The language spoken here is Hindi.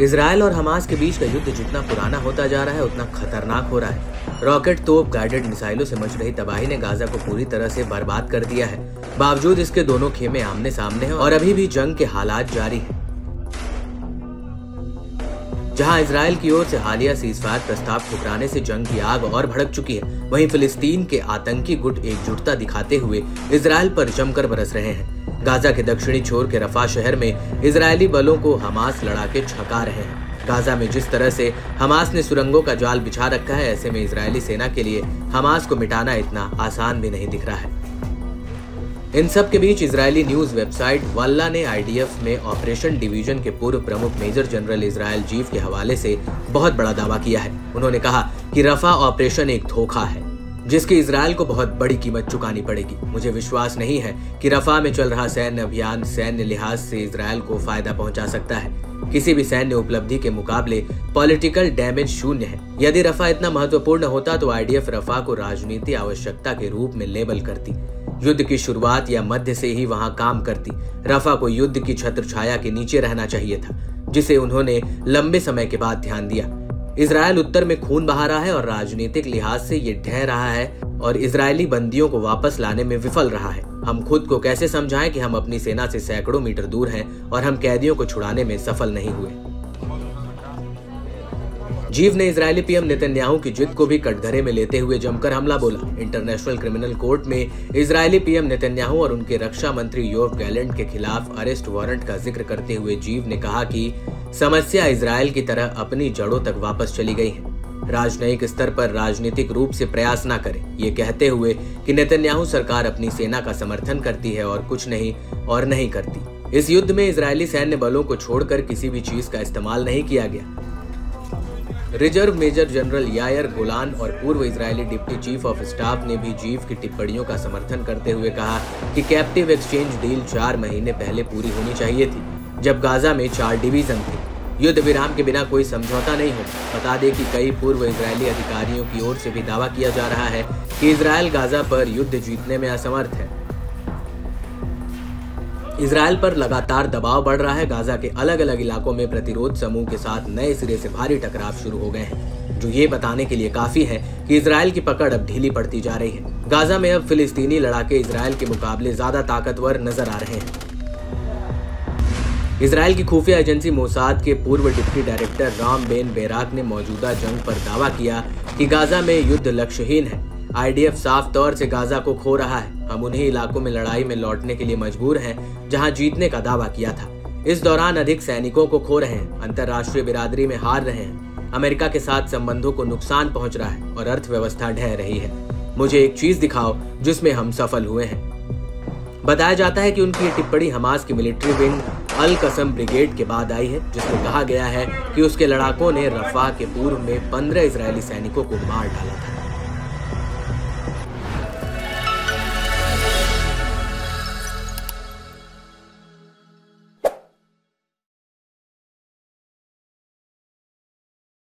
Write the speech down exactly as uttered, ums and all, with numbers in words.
इजराइल और हमास के बीच का युद्ध जितना पुराना होता जा रहा है उतना खतरनाक हो रहा है। रॉकेट, तोप, गाइडेड मिसाइलों से मच रही तबाही ने गाजा को पूरी तरह से बर्बाद कर दिया है। बावजूद इसके दोनों खेमे आमने सामने हैं और अभी भी जंग के हालात जारी हैं। जहां इजराइल की ओर से हालिया सीज़फायर प्रस्ताव ठुकराने से जंग की आग और भड़क चुकी है, वहीं फिलिस्तीन के आतंकी गुट एकजुटता दिखाते हुए इजराइल पर जमकर बरस रहे हैं। गाजा के दक्षिणी छोर के रफा शहर में इजरायली बलों को हमास लड़ाके छका रहे हैं। गाजा में जिस तरह से हमास ने सुरंगों का जाल बिछा रखा है, ऐसे में इजरायली सेना के लिए हमास को मिटाना इतना आसान भी नहीं दिख रहा है। इन सब के बीच इजरायली न्यूज वेबसाइट वाल्ला ने आईडीएफ में ऑपरेशन डिवीजन के पूर्व प्रमुख मेजर जनरल इसराइल जीव के हवाले से बहुत बड़ा दावा किया है। उन्होंने कहा कि रफा ऑपरेशन एक धोखा है जिसकी इजराइल को बहुत बड़ी कीमत चुकानी पड़ेगी। मुझे विश्वास नहीं है कि रफा में चल रहा सैन्य अभियान सैन्य लिहाज से इजराइल को फायदा पहुंचा सकता है। किसी भी सैन्य उपलब्धि के मुकाबले पॉलिटिकल डैमेज शून्य है। यदि रफा इतना महत्वपूर्ण होता तो आईडीएफ रफा को राजनीतिक आवश्यकता के रूप में लेबल करती, युद्ध की शुरुआत या मध्य से ही वहाँ काम करती। रफा को युद्ध की छत्र छाया के नीचे रहना चाहिए था, जिसे उन्होंने लंबे समय के बाद ध्यान दिया। इजराइल उत्तर में खून बहा रहा है और राजनीतिक लिहाज से ये ढह रहा है और इजरायली बंदियों को वापस लाने में विफल रहा है। हम खुद को कैसे समझाएं कि हम अपनी सेना से सैकड़ों मीटर दूर हैं और हम कैदियों को छुड़ाने में सफल नहीं हुए। जीव ने इजरायली पीएम नेतन्याहू की जिद को भी कटघरे में लेते हुए जमकर हमला बोला। इंटरनेशनल क्रिमिनल कोर्ट में इजरायली पीएम नेतन्याहू और उनके रक्षा मंत्री योर गैलेंट के खिलाफ अरेस्ट वारंट का जिक्र करते हुए जीव ने कहा कि समस्या इजरायल की तरह अपनी जड़ों तक वापस चली गई है। राजनयिक स्तर पर राजनीतिक रूप से प्रयास न करें, ये कहते हुए कि नेतन्याहू सरकार अपनी सेना का समर्थन करती है और कुछ नहीं और नहीं करती। इस युद्ध में इजरायली सैन्य बलों को छोड़कर किसी भी चीज का इस्तेमाल नहीं किया गया। Reserve major general Yair Golan और पूर्व Israeli deputy chief of staff ने भी जीव की टिप्पणियों का समर्थन करते हुए कहा कि कैप्टिव एक्सचेंज डील चार महीने पहले पूरी होनी चाहिए थी, जब गाजा में चार डिवीजन थे। युद्ध विराम के बिना कोई समझौता नहीं हो। बता दें कि कई पूर्व इजरायली अधिकारियों की ओर से भी दावा किया जा रहा है कि इजरायल गाजा पर युद्ध जीतने में असमर्थ है। इजराइल पर लगातार दबाव बढ़ रहा है। गाजा के अलग अलग इलाकों में प्रतिरोध समूह के साथ नए सिरे से भारी टकराव शुरू हो गए हैं, जो ये बताने के लिए काफी है कि इजराइल की पकड़ अब ढीली पड़ती जा रही है। गाजा में अब फिलिस्तीनी लड़ाके इजराइल के मुकाबले ज्यादा ताकतवर नजर आ रहे हैं। इजराइल की खुफिया एजेंसी मोसाद के पूर्व deputy director Ram Ben Barak ने मौजूदा जंग पर दावा किया कि गाजा में युद्ध लक्ष्यहीन है। आईडीएफ साफ तौर से गाजा को खो रहा है। हम उन्हीं इलाकों में लड़ाई में लौटने के लिए मजबूर हैं जहां जीतने का दावा किया था। इस दौरान अधिक सैनिकों को खो रहे हैं, अंतर्राष्ट्रीय बिरादरी में हार रहे हैं, अमेरिका के साथ संबंधों को नुकसान पहुंच रहा है और अर्थव्यवस्था ढह रही है। मुझे एक चीज दिखाओ जिसमें हम सफल हुए हैं। बताया जाता है कि उनकी टिप्पणी हमास की मिलिट्री विंग अल कसम ब्रिगेड के बाद आई है, जिसमें कहा गया है कि उसके लड़ाकों ने रफा के पूर्व में पंद्रह इजरायली सैनिकों को मार डाला था।